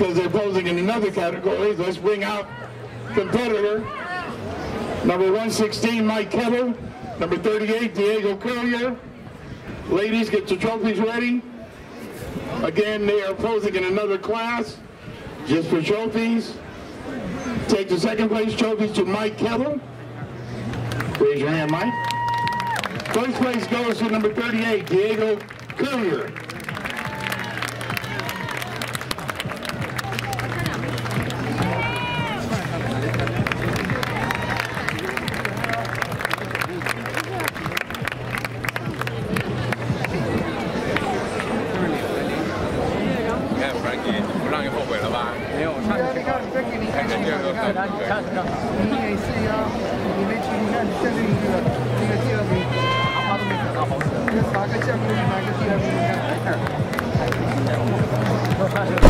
because they're posing in another category. Let's bring out competitor number 116, Mike Kettle, number 38, Diego Currier. Ladies, get your trophies ready. Again, they are posing in another class just for trophies. Take the second place trophies to Mike Kettle. Raise your hand, Mike. First place goes to number 38, Diego Currier. Thank you.